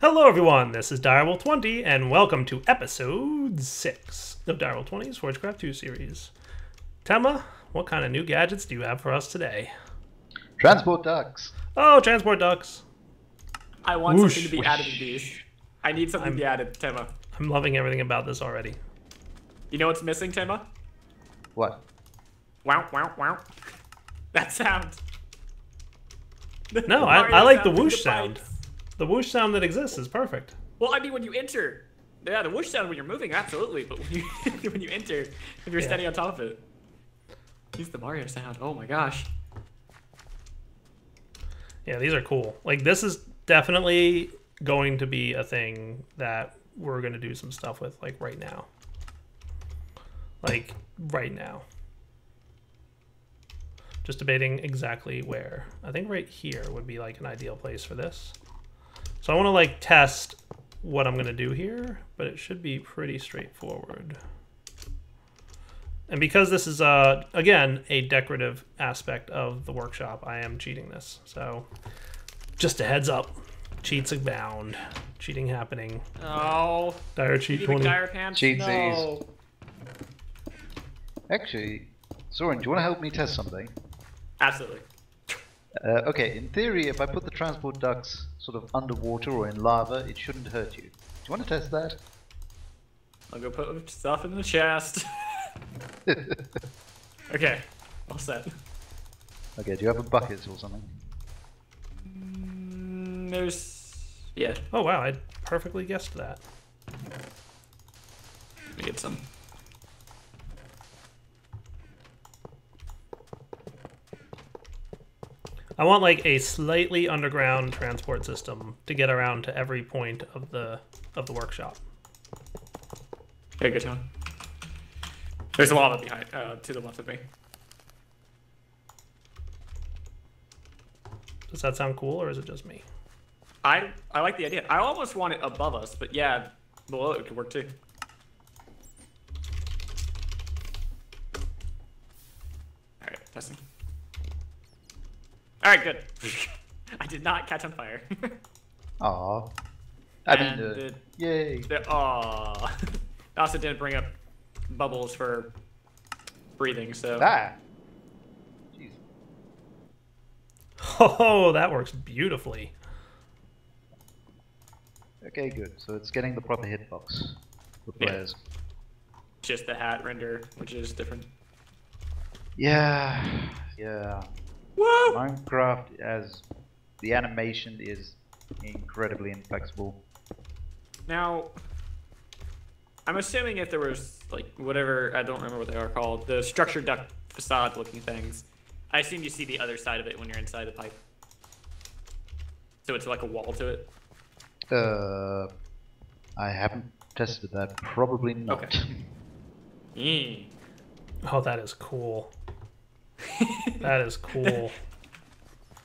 Hello everyone, this is Direwolf20, and welcome to episode 6 of Direwolf20's Forgecraft 2 series. Temma, what kind of new gadgets do you have for us today? Transport ducks. Oh, transport ducks. I want whoosh, something to be whoosh. Added to these. I need something to be added, Temma. I'm loving everything about this already. You know what's missing, Temma? What? Wow, wow, wow. That sound. No, I like the whoosh sound. The whoosh sound that exists is perfect. Well, I mean, when you enter, yeah, the whoosh sound when you're moving, absolutely. But when you enter, if you're standing on top of it, use the Mario sound. Oh my gosh. Yeah, these are cool. Like, this is definitely going to be a thing that we're gonna do some stuff with, like right now. Like right now. Just debating exactly where. I think right here would be like an ideal place for this. So I want to like test what I'm going to do here, but it should be pretty straightforward. And because this is, again, a decorative aspect of the workshop, I am cheating this. So just a heads up, cheats abound. Cheating happening. Oh. Dire cheat 20. Cheatsies. No. Actually, Zorin, do you want to help me test something? Absolutely. Okay, in theory, if I put the transport ducts sort of underwater or in lava, it shouldn't hurt you. Do you want to test that? I'll go put stuff in the chest. Okay, all set. Okay, do you have a bucket or something? There's... yeah. Oh wow, I perfectly guessed that. Let me get some. I want like a slightly underground transport system to get around to every point of the workshop. Here you go, John. There's a lava behind to the left of me. Does that sound cool, or is it just me? I like the idea. I almost want it above us, but yeah, below it could work too. All right, testing. All right, good. I did not catch on fire. Aww. I didn't do it. Yay. Aww. I also didn't bring up bubbles for breathing, so. Ah. Jeez. Oh, that works beautifully. Okay, good. So it's getting the proper hitbox for players. Yeah. Just the hat render, which is different. Yeah. Yeah. Whoa. Minecraft, as the animation is incredibly inflexible. Now, I'm assuming if there was like whatever, I don't remember what they are called, the structured duct facade looking things, I assume you see the other side of it when you're inside the pipe. So it's like a wall to it. I haven't tested that. Probably not. Okay. Mm. Oh, that is cool. That is cool.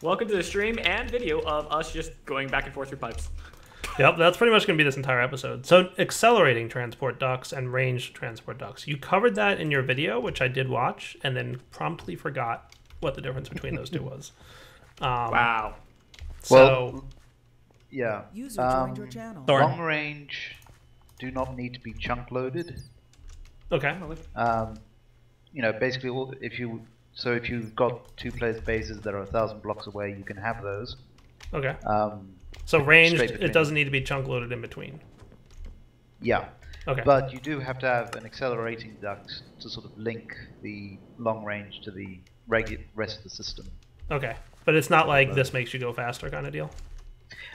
Welcome to the stream and video of us just going back and forth through pipes. Yep, that's pretty much going to be this entire episode. So accelerating transport ducts and ranged transport ducts. You covered that in your video, which I did watch, and then promptly forgot what the difference between those two was. Wow. So, well, yeah. User joined your channel. Long range do not need to be chunk loaded. Okay. You know, basically, so if you've got two player bases that are 1,000 blocks away, you can have those. Okay. So ranged, it doesn't need to be chunk loaded in between. Yeah. Okay. But you do have to have an accelerating duct to sort of link the long range to the rest of the system. Okay. But it's not like this makes you go faster kind of deal?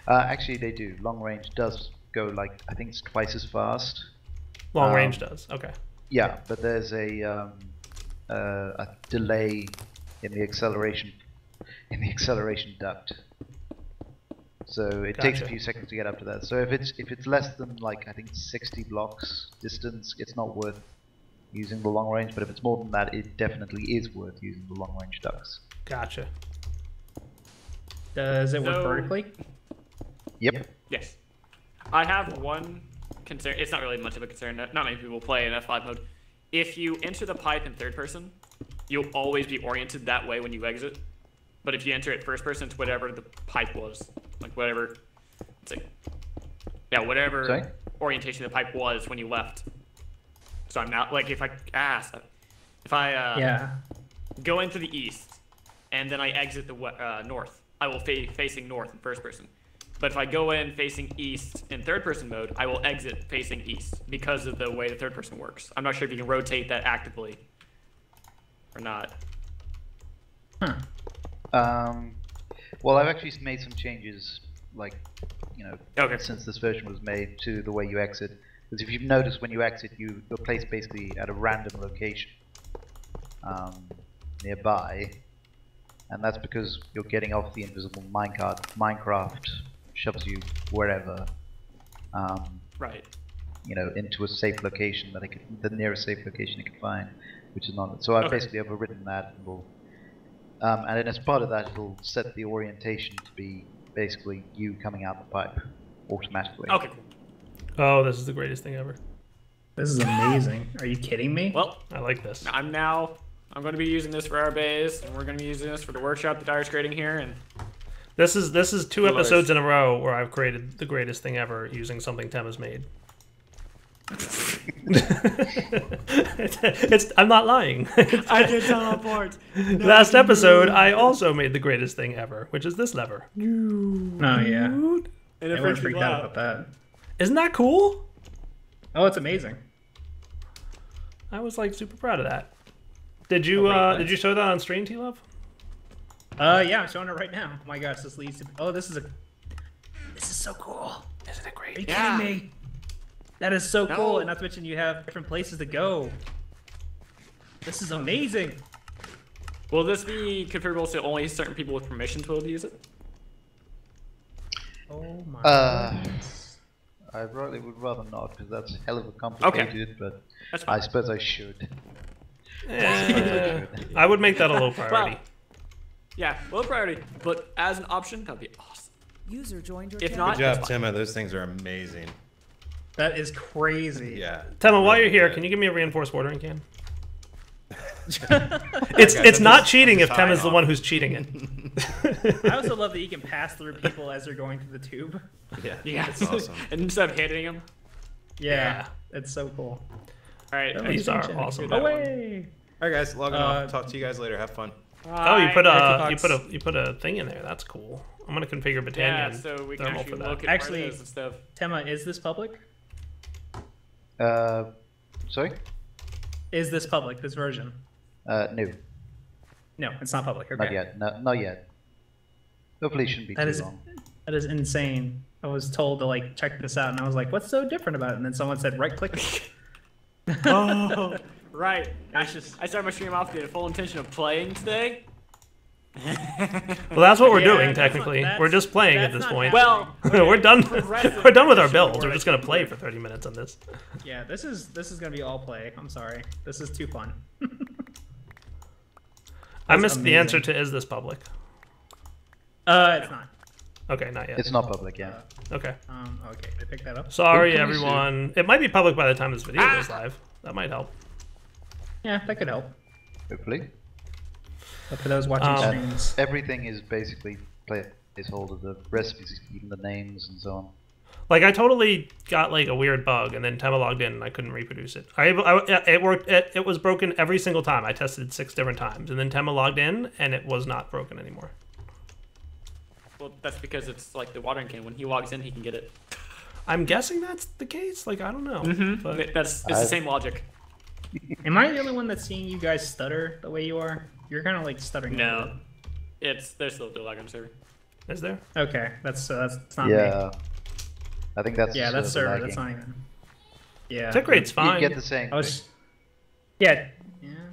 Actually, they do. Long range does go like, I think it's twice as fast. Long range does. Okay. Yeah, but there's a delay in the acceleration duct, so it takes a few seconds to get up to that. So if it's less than like I think 60 blocks distance, it's not worth using the long range. But if it's more than that, it definitely is worth using the long range ducts. Gotcha. Does it work vertically? Yep. Yes. I have one concern. It's not really much of a concern. Not many people play in F5 mode. If you enter the pipe in third person, you'll always be oriented that way when you exit. But if you enter it first person, it's whatever the pipe was. Like whatever, it's like Yeah, whatever orientation the pipe was when you left. So I'm not, like, if I go into the east and then I exit the north, I will facing north in first person. But if I go in facing east in third person mode, I will exit facing east because of the way the third person works. I'm not sure if you can rotate that actively or not. Well, I've actually made some changes, like, you know, since this version was made, to the way you exit. Because if you've noticed, when you exit, you're placed basically at a random location nearby, and that's because you're getting off the invisible minecart. Minecraft shoves you wherever, right? You know, into a safe location that it can, the nearest safe location it can find, which is not. So I've basically overwritten that, and will, and then as part of that, it'll set the orientation to be basically you coming out the pipe automatically. Okay. Oh, this is the greatest thing ever. This is amazing. Are you kidding me? Well, I like this. I'm going to be using this for our base, and we're going to be using this for the workshop that Dyer's creating here. And this is two episodes in a row where I've created the greatest thing ever using something Temma's made. I'm not lying. I did teleport. No, last episode, I also made the greatest thing ever, which is this lever. Oh yeah. And everyone freaked out about that. Isn't that cool? Oh, it's amazing. I was like super proud of that. Did you did you show that on stream, T-Love? Yeah, I'm showing it right now. Oh my gosh, this leads to this is so cool. Isn't it great? Are you kidding me? That is so cool, and not to mention you have different places to go. This is amazing. Will this be configurable so only certain people with permissions will use it? Oh my goodness. I really would rather not, because that's a hell of a complicated, but I suppose I should. Yeah. I would make that a low priority. Well, yeah, low priority, but as an option, that'd be awesome. User joined your Good job, Temma. Those things are amazing. That is crazy. Yeah. Temma, while you're here, can you give me a reinforced watering can? it's not cheating if Temma's the one who's cheating it. I also love that you can pass through people as they're going through the tube. Yeah, that's awesome. And instead of hitting them. Yeah, it's so cool. All right, these are awesome. Away. All right, guys, logging off. Talk to you guys later. Have fun. Oh, you put a thing in there. That's cool. I'm gonna configure Botania. Yeah, so we can actually look at parties and stuff. Temma, is this public? Sorry? Is this public, this version? No. No, it's not public. Okay. Not yet. No, not yet. Hopefully it shouldn't be too long. That is insane. I was told to, like, check this out, and I was like, what's so different about it? And then someone said, right-click. Oh, right. I started my stream off with the full intention of playing today. Well, that's what we're doing, technically. We're just playing at this point. Well, we're done with our builds. We're just gonna play for 30 minutes on this. Yeah, this is gonna be all play. I'm sorry. This is too fun. I missed the answer to is this public? It's not. Okay, not yet. It's not public, yeah. Okay. Okay, I picked that up. Sorry, everyone. It might be public by the time this video goes live. That might help. Yeah, that could help. Hopefully. But for those watching streams, everything is basically placeholder. The recipes, even the names, and so on. Like, I totally got like a weird bug, and then Temma logged in, and I couldn't reproduce it. It worked. It was broken every single time. I tested 6 different times, and then Temma logged in, and it was not broken anymore. Well, that's because it's like the watering can. When he logs in, he can get it. I'm guessing that's the case. Like, I don't know. Mm-hmm. But it's the same logic. Am I the only one that's seeing you guys stutter the way you are? You're kind of like stuttering. No, there's still a lag on server. Is there? Okay, that's not me. I think that's that's server. That's not even. Yeah, tick rate's fine. You get the same. Yeah.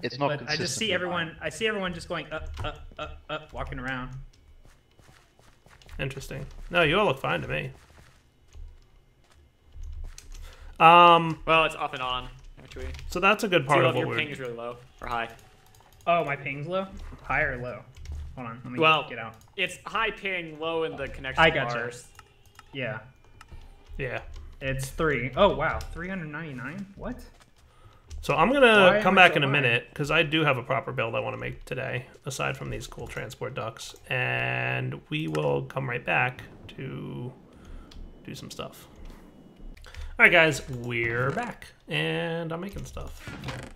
It's not. But I just see everyone. I see everyone just going up, up, up, up, walking around. Interesting. No, you all look fine to me. Well, it's up and on actually. So that's a good part of what we're. Your ping is really low or high. Oh, my ping's low? High or low? Hold on, let me get out. It's high ping, low in the connection bars. Yeah. Yeah. It's 3. Oh, wow. 399? What? So I'm going to come back in a minute, because I do have a proper build I want to make today, aside from these cool transport ducks. And we will come right back to do some stuff. Alright guys, we're back, and I'm making stuff. Let's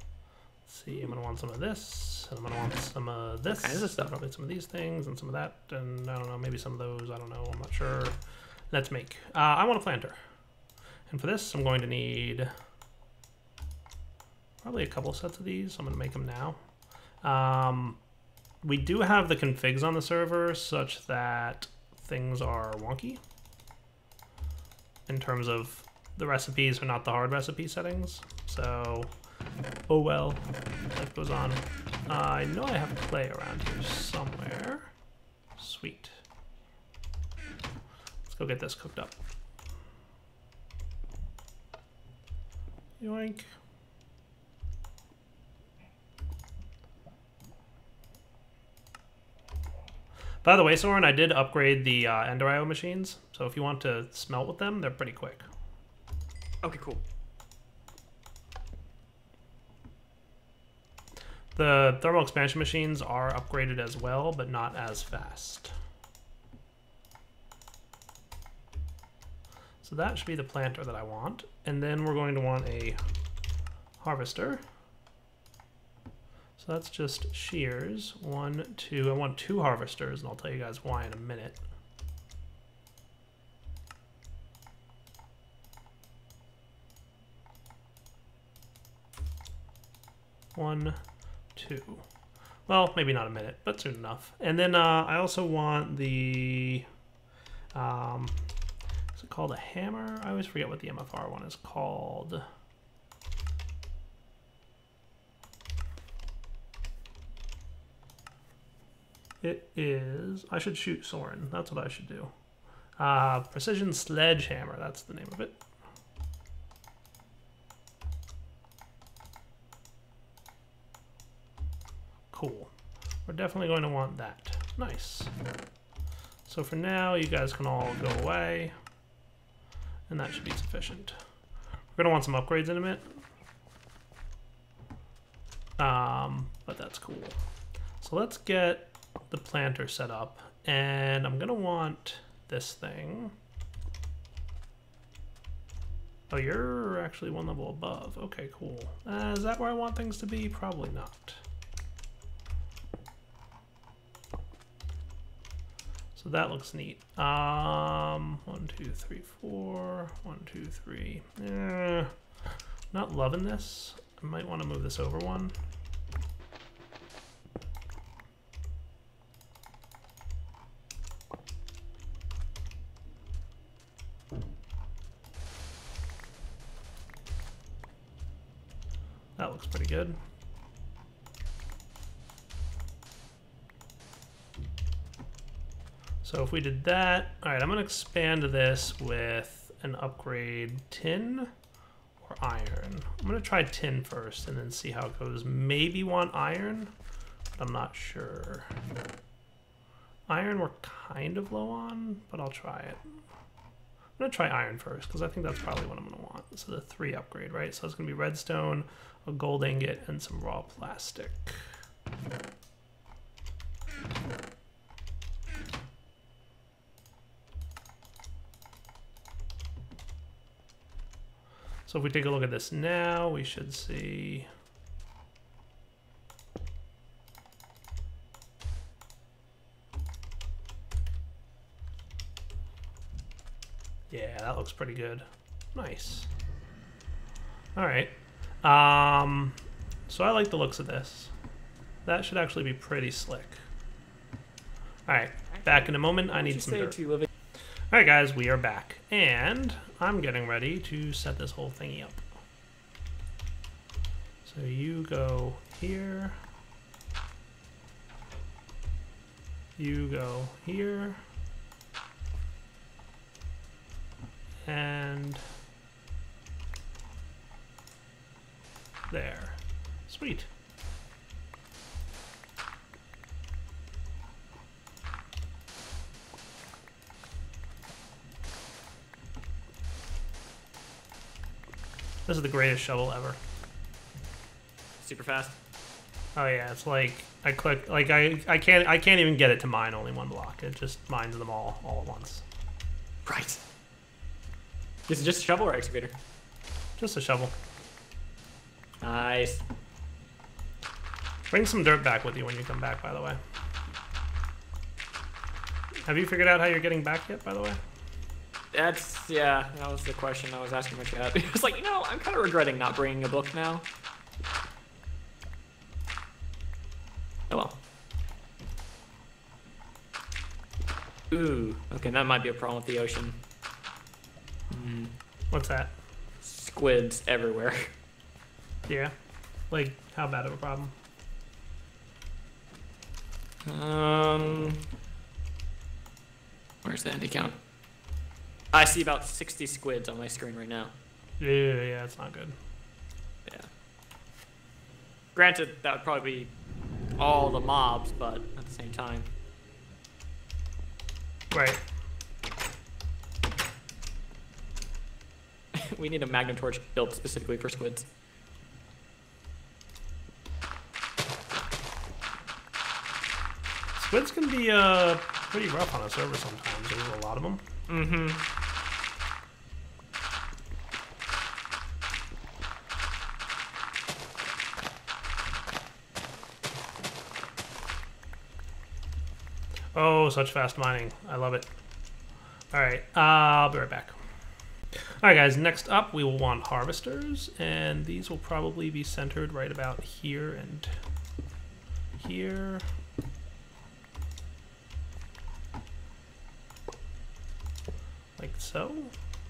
see, I'm gonna want some of this, and I'm gonna want some of this. Okay, this stuff. I'll make some of these things, and some of that, and I don't know, maybe some of those, I don't know, I'm not sure. Let's make. I want a planter. And for this, I'm going to need probably a couple sets of these. I'm gonna make them now. We do have the configs on the server such that things are wonky in terms of the recipes are not the hard recipe settings, so oh well, life goes on. I know I have clay around here somewhere. Sweet. Let's go get this cooked up. Yoink. By the way, Soren, I did upgrade the EnderIO machines, so if you want to smelt with them, they're pretty quick. Okay, cool. The thermal expansion machines are upgraded as well, but not as fast. So that should be the planter that I want. And then we're going to want a harvester. So that's just shears. One, two. I want two harvesters, and I'll tell you guys why in a minute. One, two. Well, maybe not a minute, but soon enough. And then I also want the, is it called a hammer? I always forget what the MFR one is called. It is, I should shoot Soren. That's what I should do. Precision sledgehammer, that's the name of it. Cool. We're definitely going to want that. Nice. So for now, you guys can all go away, and that should be sufficient. We're gonna want some upgrades in a minute, but that's cool. So let's get the planter set up, and I'm gonna want this thing. Oh, you're actually one level above. Okay, cool. Is that where I want things to be? Probably not. So that looks neat. 1, 2, 3, 4. 1, 2, 3. Not loving this. I might want to move this over one. That looks pretty good. So if we did that, all right, I'm gonna expand this with an upgrade tin or iron. I'm gonna try tin first and then see how it goes. Maybe want iron, but I'm not sure. Iron we're kind of low on, but I'll try it. I'm gonna try iron first because I think that's probably what I'm gonna want. So the 3 upgrade, right? So it's gonna be redstone, a gold ingot, and some raw plastic. So if we take a look at this now, we should see yeah, that looks pretty good. Nice. All right. So I like the looks of this. That should actually be pretty slick. All right, back in a moment. I need some dirt. All right, guys, we are back, and I'm getting ready to set this whole thingy up. So you go here. You go here. And there. Sweet. This is the greatest shovel ever. Super fast. Oh yeah, it's like I click like I can't even get it to mine only one block. It just mines them all at once. Right. Is it just a shovel or excavator? Just a shovel. Nice. Bring some dirt back with you when you come back, by the way. Have you figured out how you're getting back yet, by the way? That's, yeah, that was the question I was asking my cat. It was like, you know, I'm kind of regretting not bringing a book now. Oh well. Ooh, okay, that might be a problem with the ocean. Mm. What's that? Squids everywhere. Yeah? Like, how bad of a problem? Where's the end count? I see about 60 squids on my screen right now. Yeah, it's not good. Yeah. Granted, that would probably be all the mobs, but at the same time. Right. We need a magnum torch built specifically for squids. Squids can be pretty rough on a server sometimes. There's a lot of them. Oh, such fast mining. I love it. All right, I'll be right back. All right, guys, next up we will want harvesters, and these will probably be centered right about here and here. Like so?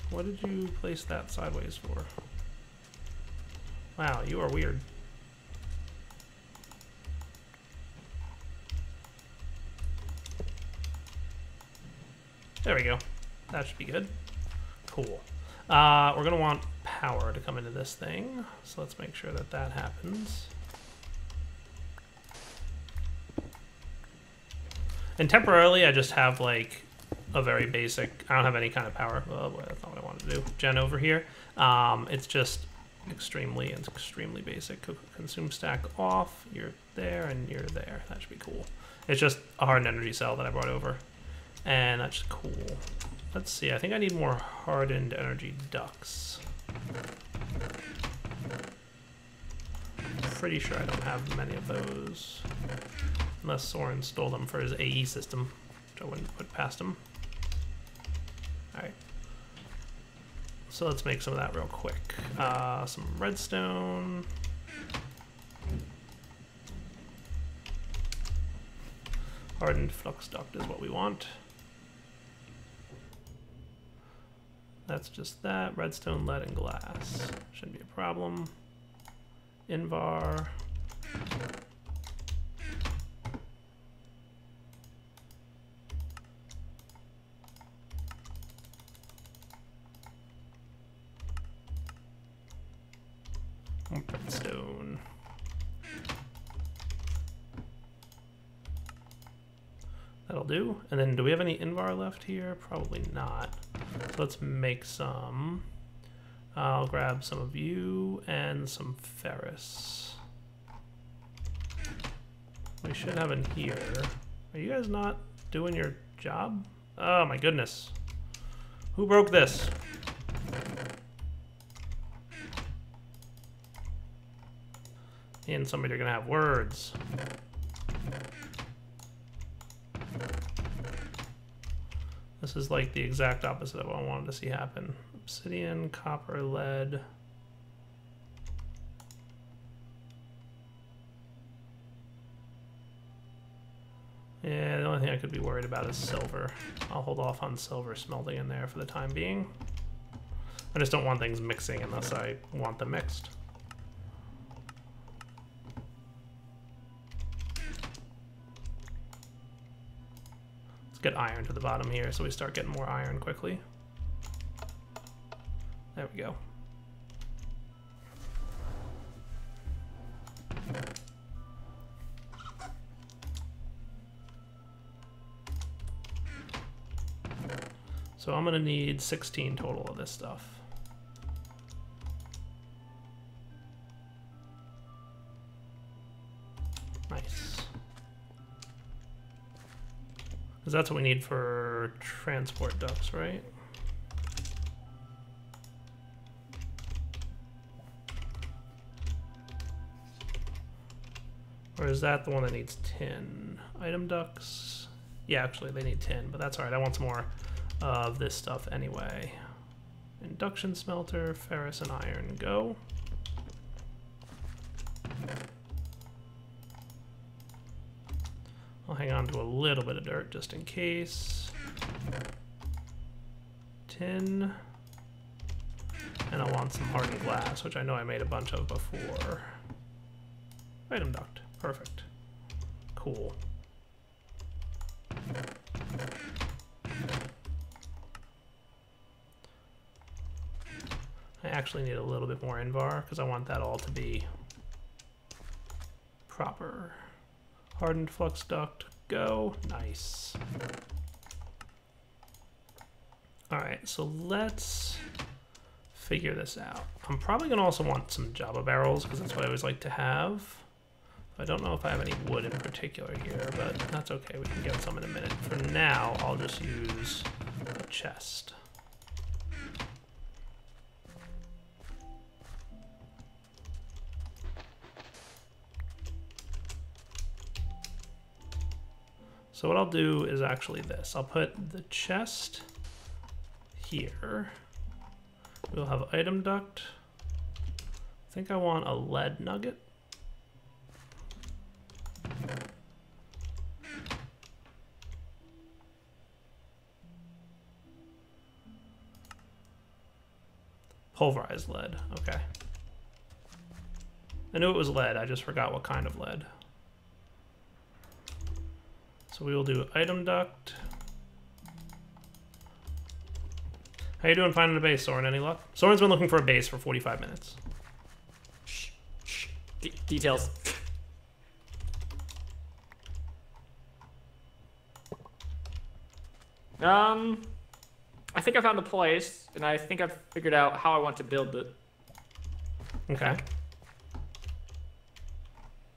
What did you place that sideways for? Wow, you are weird. There we go. That should be good. Cool. We're going to want power to come into this thing, so let's make sure that that happens. And temporarily, I just have like a very basic, I don't have any kind of power. Oh boy, that's not what I wanted to do. Gen over here. It's just extremely basic. Consume stack off. You're there and you're there. That should be cool. It's just a hardened energy cell that I brought over, and that's cool. Let's see. I think I need more hardened energy ducts. Pretty sure I don't have many of those, unless Soren stole them for his AE system. I wouldn't put past him. Alright. So let's make some of that real quick. Some redstone. Hardened flux duct is what we want. That's just that. Redstone, lead, and glass. Shouldn't be a problem. Invar. Redstone. That'll do. And then do we have any Invar left here? Probably not. So let's make some. I'll grab some of you and some ferrous. We should have in here. Are you guys not doing your job? Oh my goodness. Who broke this? And somebody are gonna have words. This is like the exact opposite of what I wanted to see happen. Obsidian, copper, lead. Yeah, the only thing I could be worried about is silver. I'll hold off on silver smelting in there for the time being. I just don't want things mixing unless I want them mixed. Get iron to the bottom here, so we start getting more iron quickly. There we go. So I'm gonna need 16 total of this stuff. That's what we need for transport ducts, right? Or is that the one that needs 10 item ducks? Yeah, actually they need 10, but that's all right. I want some more of this stuff anyway. Induction smelter, ferrous and iron, go. I'll hang on to a little bit of dirt just in case. 10. And I want some hardened glass, which I know I made a bunch of before. Item duct, perfect. Cool. I actually need a little bit more Invar because I want that all to be proper. Hardened flux duct, go. Nice. Alright, so let's figure this out. I'm probably going to also want some Java barrels because that's what I always like to have. I don't know if I have any wood in particular here, but that's okay. We can get some in a minute. For now, I'll just use a chest. So what I'll do is actually this. I'll put the chest here. We'll have item duct. I think I want a lead nugget. Pulverized lead, okay. I knew it was lead, I just forgot what kind of lead. So we will do item duct. How you doing finding a base, Soren? Any luck? Soren's been looking for a base for 45 minutes. Shh, shh. Details. I think I found a place, and I think I've figured out how I want to build it. Okay.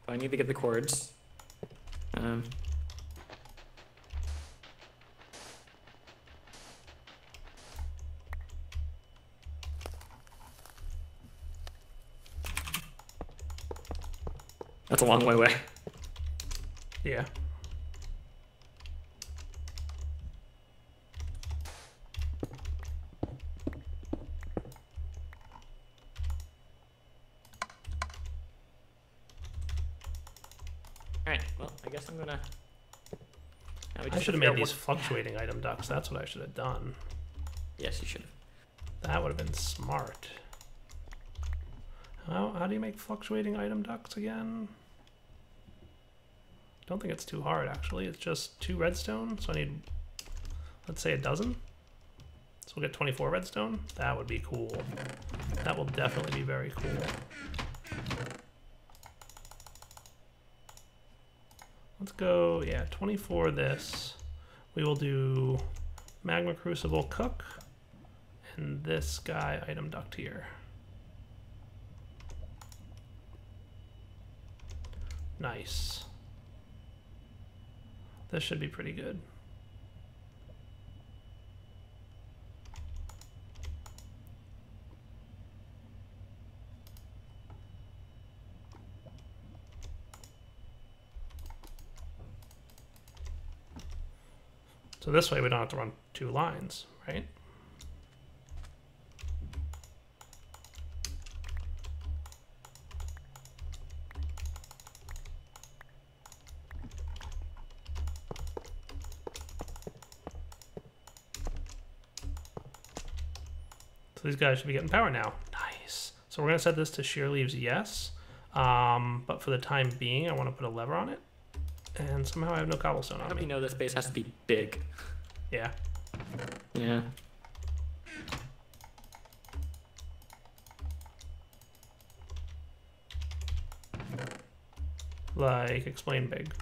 I need to get the cords. That's a long way away. Yeah. Alright, well, I guess I'm gonna... I should have made these fluctuating item ducks. That's what I should have done. Yes, you should have. That would have been smart. How do you make fluctuating item ducks again? Don't think it's too hard, actually. It's just 2 redstone, so I need, let's say, a dozen. So we'll get 24 redstone. That would be cool. That will definitely be very cool. Let's go, yeah, 24 this. We will do magma crucible cook, and this guy item duct here. Nice. This should be pretty good. So this way we don't have to run 2 lines, right? So these guys should be getting power now. Nice. So we're gonna set this to shear leaves, yes. But for the time being, I want to put a lever on it. And somehow I have no cobblestone on me. How do we know this base has to be big? Yeah. Yeah. Like, explain big.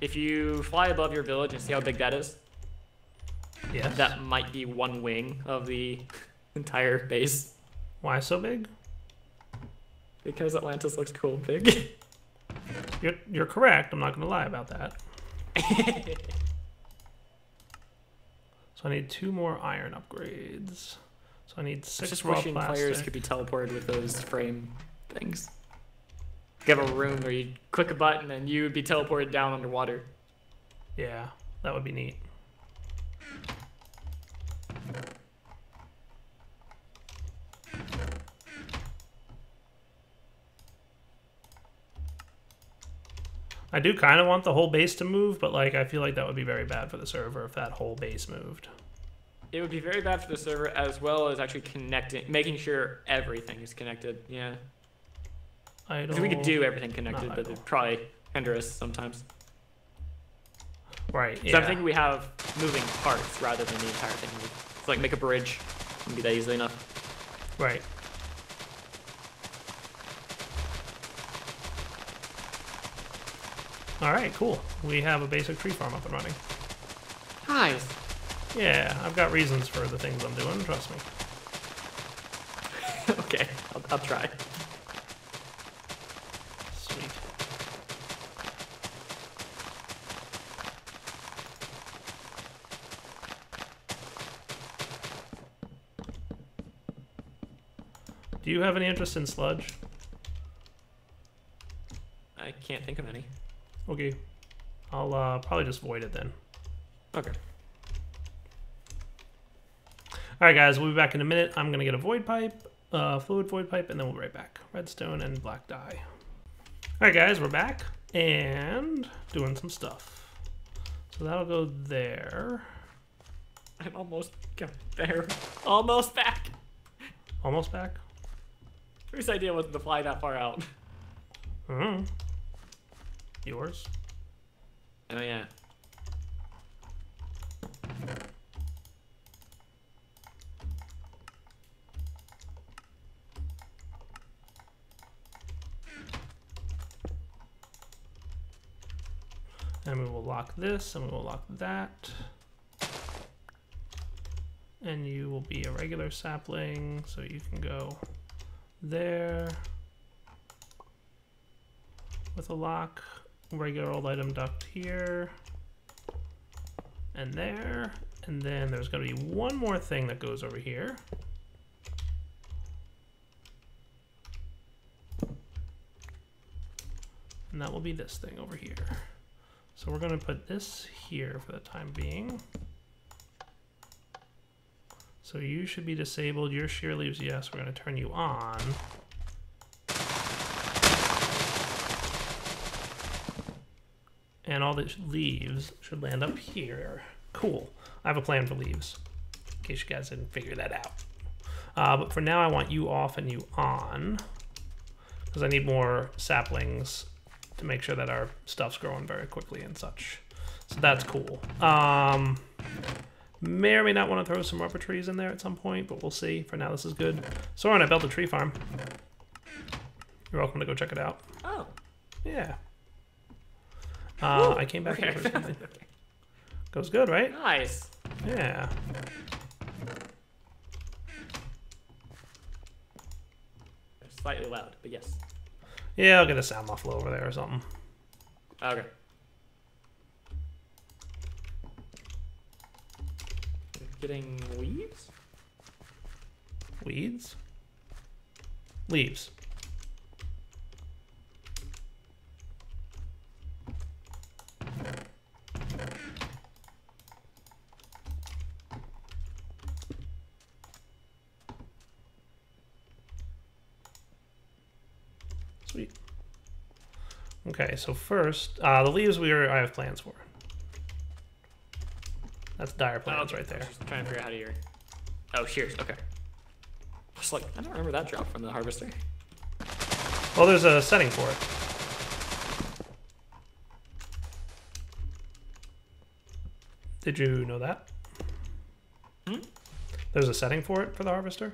If you fly above your village and see how big that is, yes, that might be 1 wing of the entire base. Why so big? Because Atlantis looks cool and big. You're correct. I'm not going to lie about that. So I need 2 more iron upgrades. So I need 6 just raw wishing plastic. Players could be teleported with those frame things. You have a room where you click a button and you would be teleported down underwater. Yeah, that would be neat. I do kind of want the whole base to move, but like I feel like that would be very bad for the server if that whole base moved. It would be very bad for the server as well as actually connecting, making sure everything is connected. Yeah. Because we could do everything connected, but it'd probably hinder us sometimes. Right. Yeah. So I'm thinking we have moving parts rather than the entire thing. It's like make a bridge. Wouldn't be that easily enough. Right. All right, cool. We have a basic tree farm up and running. Nice. Yeah, I've got reasons for the things I'm doing, trust me. Okay, I'll try. Sweet. Do you have any interest in sludge? I can't think of any. Okay, I'll probably just void it then. Okay. All right, guys, we'll be back in a minute. I'm gonna get a void pipe, fluid void pipe, and then we'll be right back. Redstone and black dye. All right, guys, we're back and doing some stuff. So that'll go there. I'm almost there. Almost back. Almost back? Whose idea wasn't to fly that far out? Hmm. Yours? Oh, yeah. And we will lock this, and we will lock that. And you will be a regular sapling, so you can go there with a lock. Regular old item duct here and there, and then there's going to be one more thing that goes over here. And that will be this thing over here. So we're going to put this here for the time being. So you should be disabled. Your shear leaves, yes, we're going to turn you on. And all the leaves should land up here. Cool. I have a plan for leaves, in case you guys didn't figure that out. But for now, I want you off and you on, because I need more saplings to make sure that our stuff's growing very quickly and such. So that's cool. May or may not want to throw some rubber trees in there at some point, but we'll see. For now, this is good. Soren, I built a tree farm. You're welcome to go check it out. Oh. Yeah. I came back here for something. Goes good, right? Nice. Yeah. Slightly loud, but yes. Yeah, I'll get a sound muffler over there or something. Okay. Getting leaves? Weeds? Leaves. Sweet. Okay, so first, the leaves I have plans for. That's dire plans right there. Just trying to figure out how to hear. Oh, shears, okay. I was like, I don't remember that drop from the harvester. Well, there's a setting for it. Did you know that? Hmm? There's a setting for it for the harvester.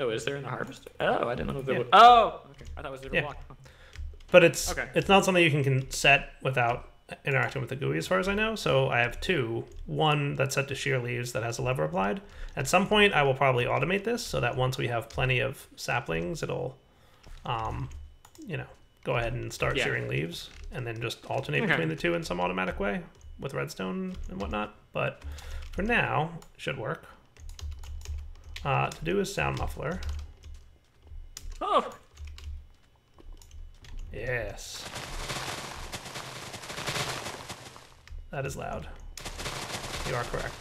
Oh, is there in the harvester? Oh, I didn't know there was. Oh, okay. I thought it was a different block. Huh. But it's not something you can set without interacting with the GUI, as far as I know. So I have two. One that's set to shear leaves that has a lever applied. At some point, I will probably automate this so that once we have plenty of saplings, it'll, go ahead and start shearing leaves, and then just alternate between the two in some automatic way with redstone and whatnot. But for now, should work. To do is sound muffler. Oh! Yes. That is loud. You are correct.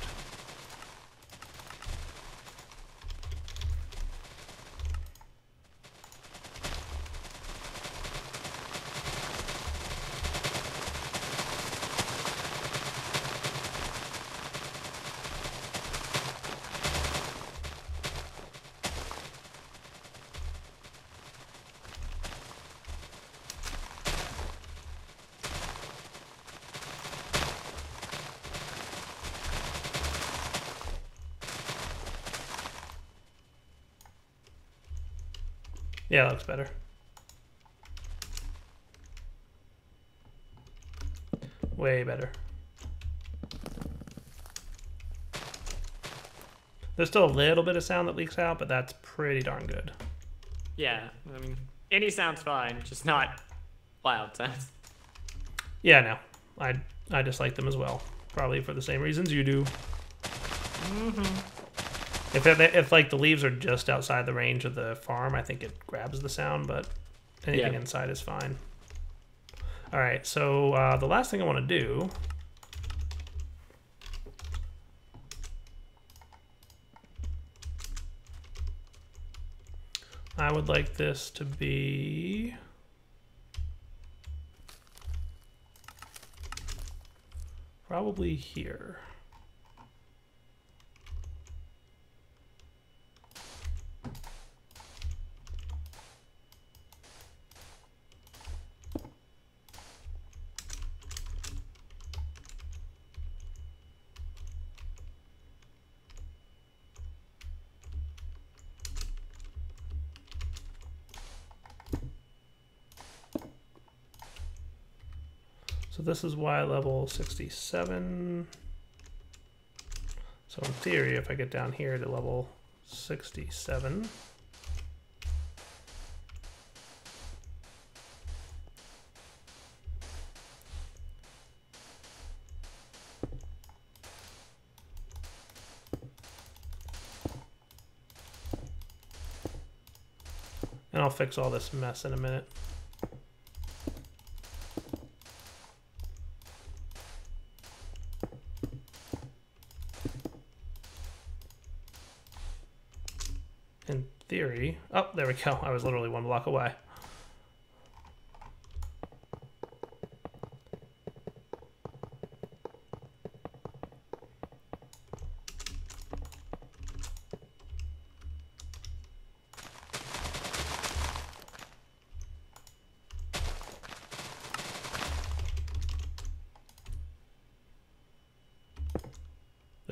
Yeah, that looks better. Way better. There's still a little bit of sound that leaks out, but that's pretty darn good. Yeah, I mean, any sound's fine, just not loud sounds. Yeah, no. I dislike them as well. Probably for the same reasons you do. Mm-hmm. If like the leaves are just outside the range of the farm, I think it grabs the sound, but anything inside is fine. All right, so the last thing I want to do I would like this to be probably here. So this is Y level 67. So in theory, if I get down here to level 67, and I'll fix all this mess in a minute. Oh, there we go. I was literally one block away.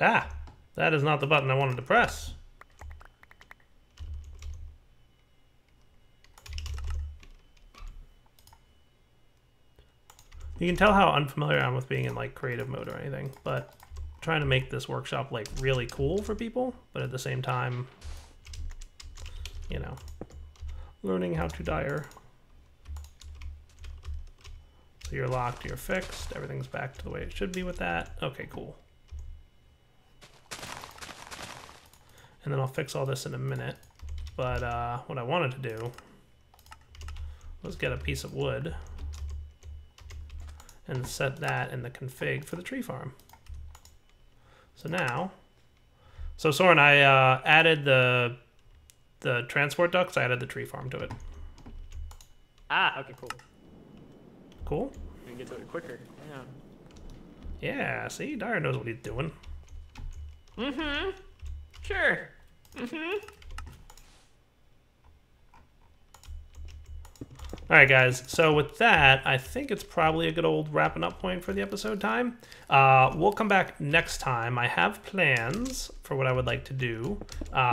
Ah, that is not the button I wanted to press. You can tell how unfamiliar I am with being in like creative mode or anything, but I'm trying to make this workshop like really cool for people, but at the same time, you know, learning how to dire. So you're locked, you're fixed, everything's back to the way it should be with that. Okay, cool. And then I'll fix all this in a minute, but what I wanted to do was get a piece of wood and set that in the config for the tree farm. So now, so Soren, I added the transport ducts, I added the tree farm to it. Ah, okay, cool. Cool? We can get to it quicker, yeah. Yeah, see, Dire knows what he's doing. Mm-hmm, sure, mm-hmm. All right, guys, so with that, I think it's probably a good old wrapping up point for the episode time. We'll come back next time. I have plans for what I would like to do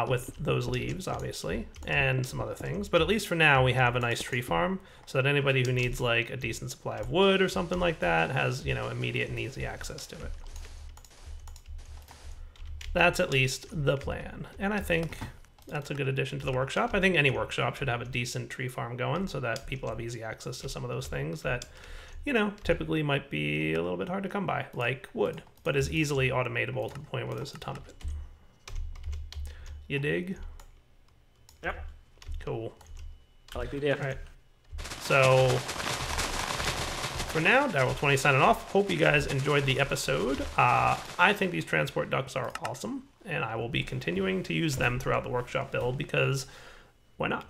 with those leaves, obviously, and some other things. But at least for now, we have a nice tree farm so that anybody who needs like a decent supply of wood or something like that has, you know, immediate and easy access to it. That's at least the plan, and I think that's a good addition to the workshop. I think any workshop should have a decent tree farm going so that people have easy access to some of those things that you know, typically might be a little bit hard to come by, like wood, but is easily automatable to the point where there's a ton of it. You dig? Yep. Cool. I like the idea. All right. So for now, Direwolf20 signing off. Hope you guys enjoyed the episode. I think these transport ducts are awesome, and I will be continuing to use them throughout the workshop build because why not?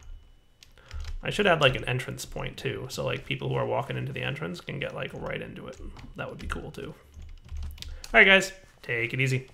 I should add like an entrance point too, so like people who are walking into the entrance can get like right into it. That would be cool too. All right, guys, take it easy.